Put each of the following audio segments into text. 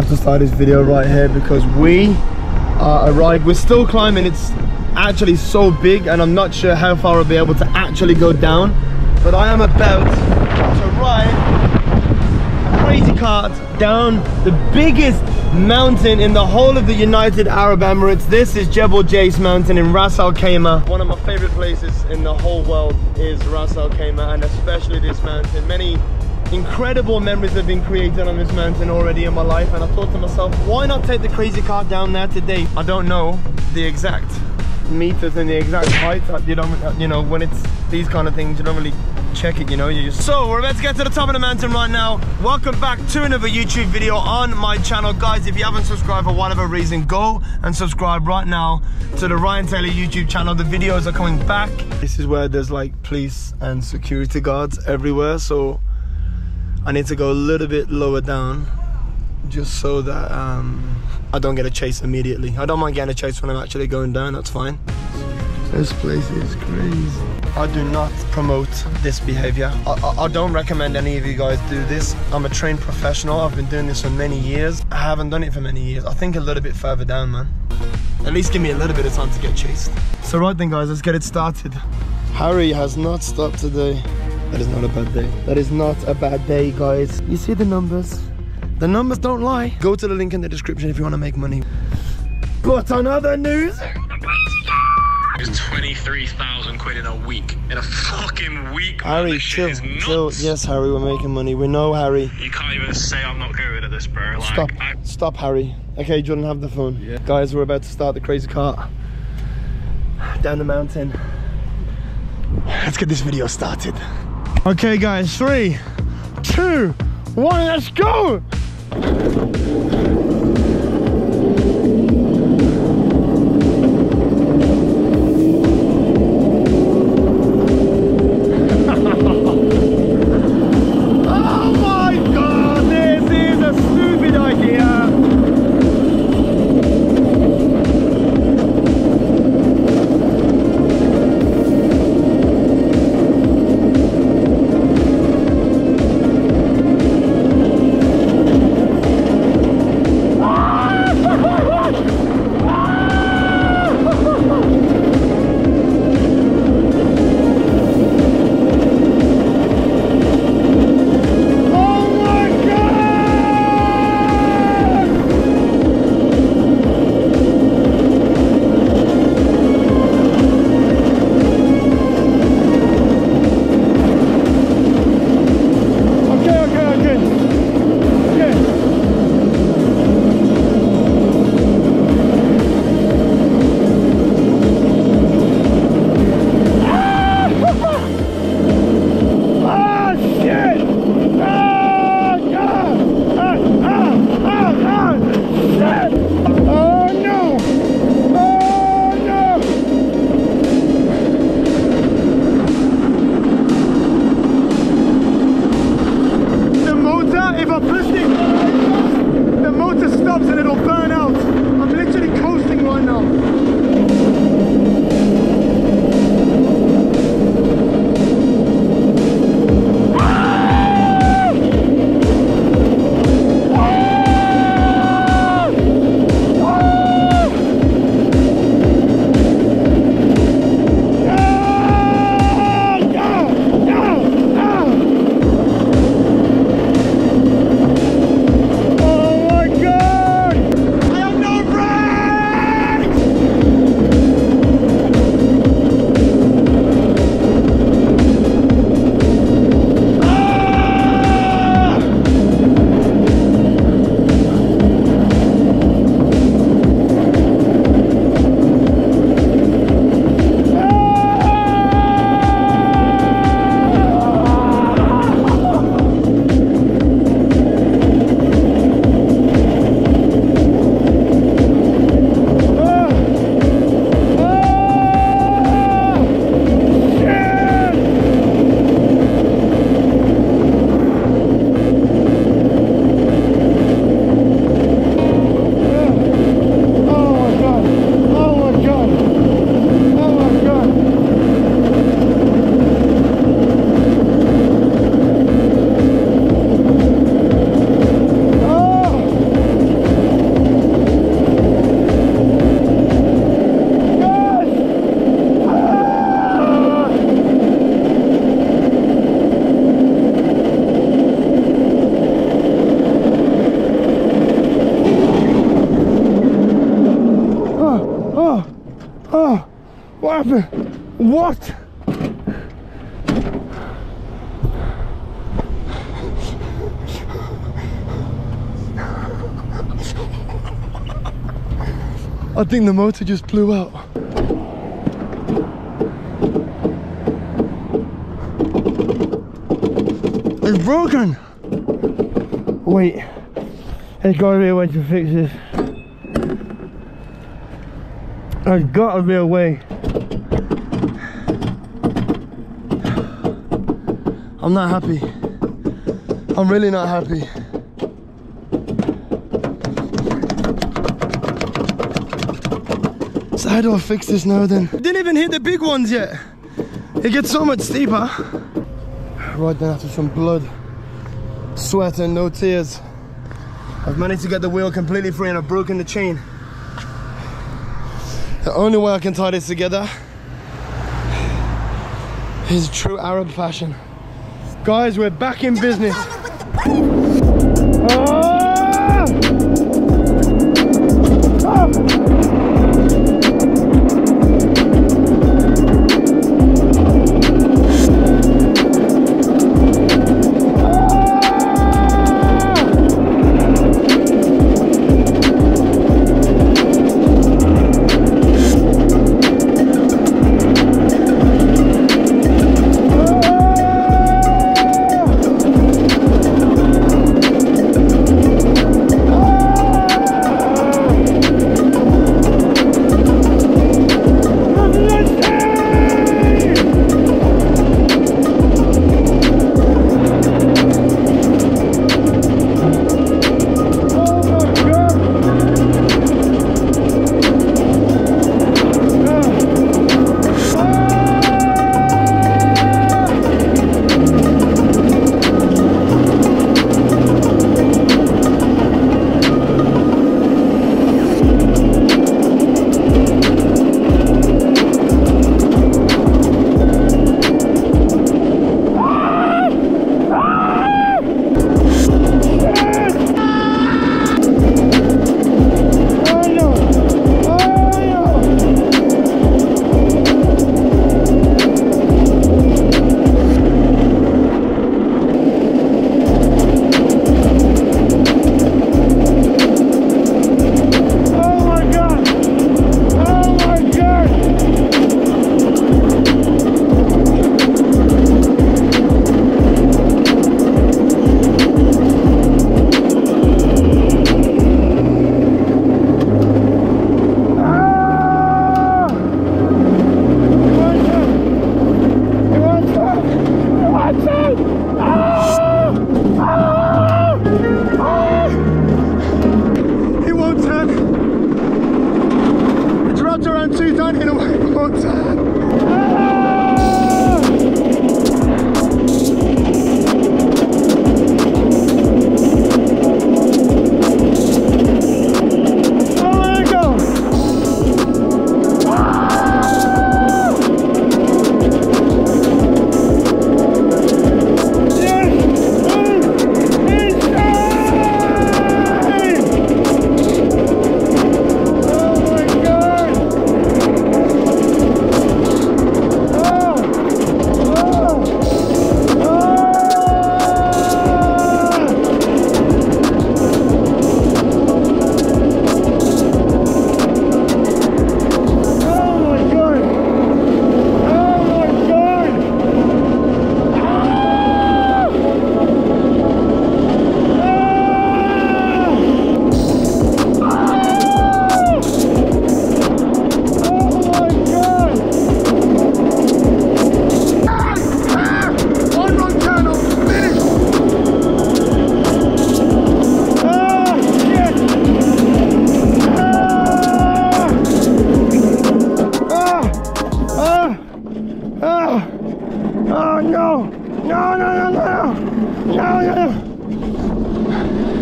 have to start this video right here because we arrived. We're still climbing. It's actually so big and I'm not sure how far I'll be able to actually go down, but I am about to ride a crazy cart down the biggest mountain in the whole of the United Arab Emirates. This is Jebel Jais mountain in Ras al-Khaimah. One of my favorite places in the whole world is Ras al-Khaimah, and especially this mountain. Many incredible memories have been created on this mountain already in my life, and I thought to myself, why not take the crazy cart down there today? I don't know the exact meters and the exact height. You know, when it's these kind of things, you don't really check it, you know. So we're about to get to the top of the mountain right now. Welcome back to another YouTube video on my channel. Guys, if you haven't subscribed for whatever reason, go and subscribe right now to the Ryan Taylor YouTube channel. The videos are coming back. This is where there's like police and security guards everywhere, so I need to go a little bit lower down just so that I don't get a chase immediately. I don't mind getting a chase when I'm actually going down, that's fine. This place is crazy. I do not promote this behavior. I don't recommend any of you guys do this. I'm a trained professional. I've been doing this for many years. I haven't done it for many years. I think a little bit further down, man. At least give me a little bit of time to get chased. So right then, guys, let's get it started. Harry has not stopped today. That is not a bad day. That is not a bad day, guys. You see the numbers? The numbers don't lie. Go to the link in the description if you want to make money. But on other news, it's 23,000 quid in a week. In a fucking week, man. Harry, chill, chill. Yes, Harry, we're making money. We know, Harry. You can't even say I'm not good at this, bro. Like, stop, Harry. Okay, Jordan, have the phone. Yeah. Guys, we're about to start the crazy cart down the mountain. Let's get this video started. Okay, guys, 3, 2, 1, let's go! happened? What? I think the motor just blew out. It's broken. Wait, there's gotta be a way to fix this. There's gotta be a way. I'm not happy. I'm really not happy. So how do I fix this now then? Didn't even hit the big ones yet. It gets so much steeper. Right then, after some blood, sweat and no tears, I've managed to get the wheel completely free and I've broken the chain. The only way I can tie this together is true Arab fashion. Guys, we're back in business.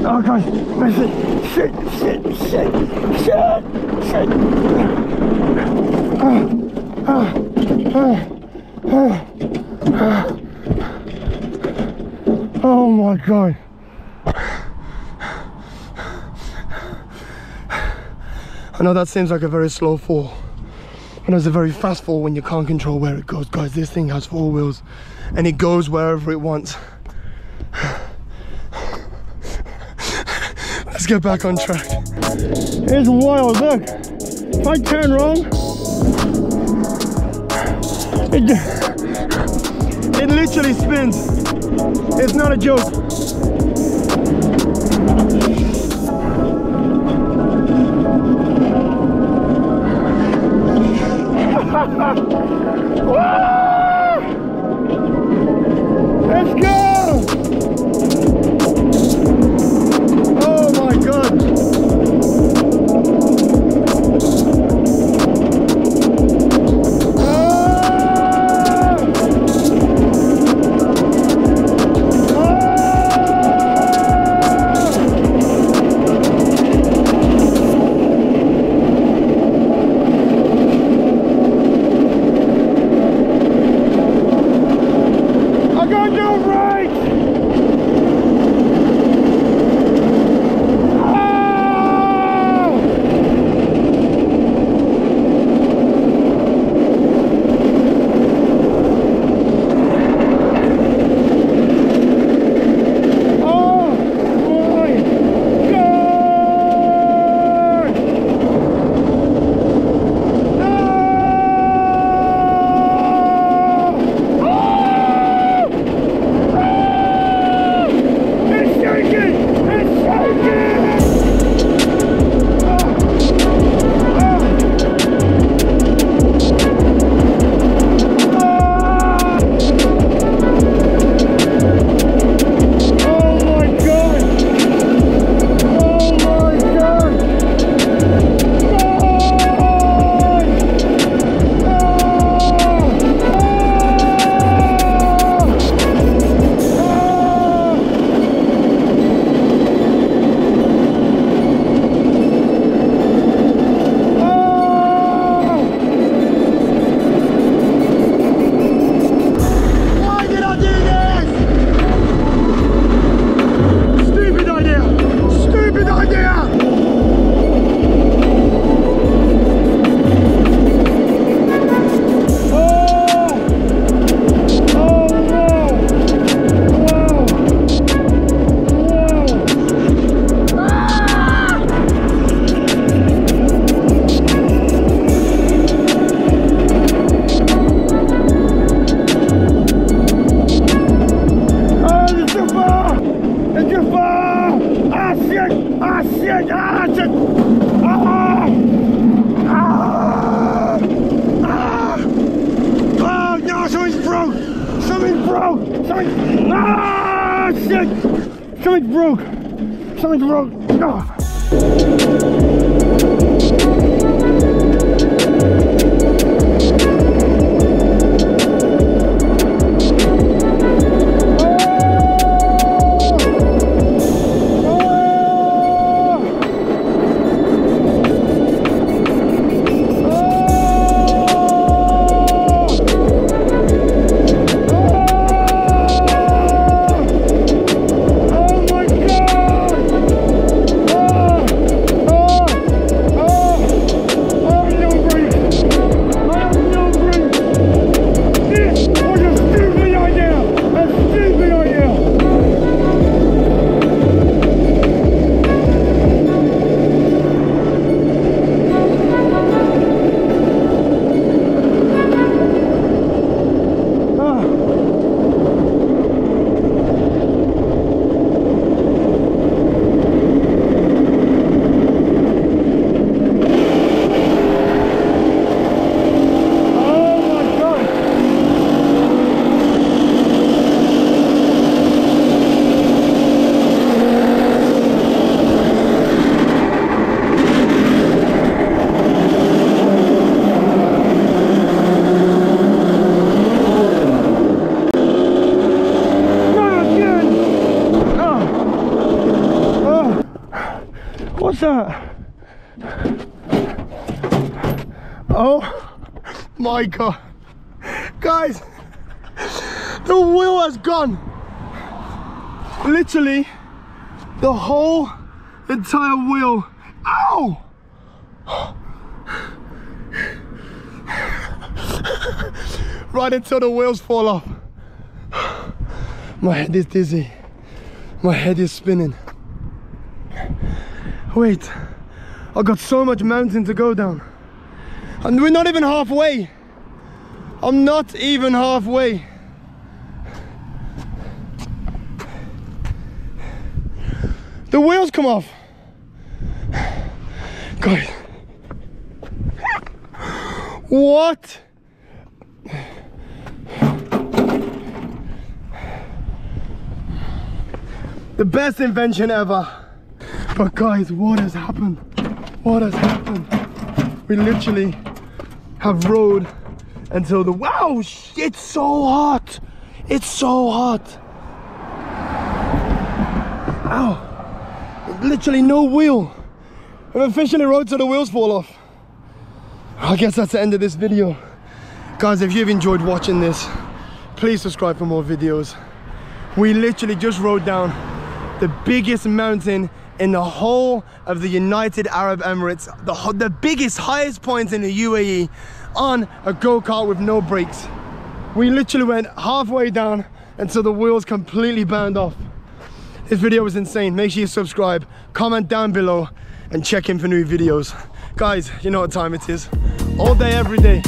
Oh God, shit. Oh my God. I know that seems like a very slow fall, And it's a very fast fall when you can't control where it goes. Guys, this thing has four wheels and it goes wherever it wants. Let's get back on track. It's wild, look. If I turn wrong, it literally spins. It's not a joke. Let's go! Oh my God! Something broke. Oh my God, guys, the wheel has gone. Literally the whole entire wheel. Ow! right until the wheels fall off. My head is dizzy. My head is spinning. Wait, I've got so much mountain to go down. And we're not even halfway. I'm not even halfway. The wheels come off. Guys. What? The best invention ever. But guys, what has happened? What has happened? We literally have rode until the... Wow, it's so hot. It's so hot. Ow. Literally no wheel. We've officially rode till the wheels fall off. I guess that's the end of this video. Guys, if you've enjoyed watching this, please subscribe for more videos. We literally just rode down the biggest mountain in the whole of the United Arab Emirates, the biggest, highest point in the UAE, on a go-kart with no brakes. We literally went halfway down until the wheels completely burned off. This video was insane. Make sure you subscribe, comment down below, and check in for new videos. Guys, you know what time it is. All day, every day.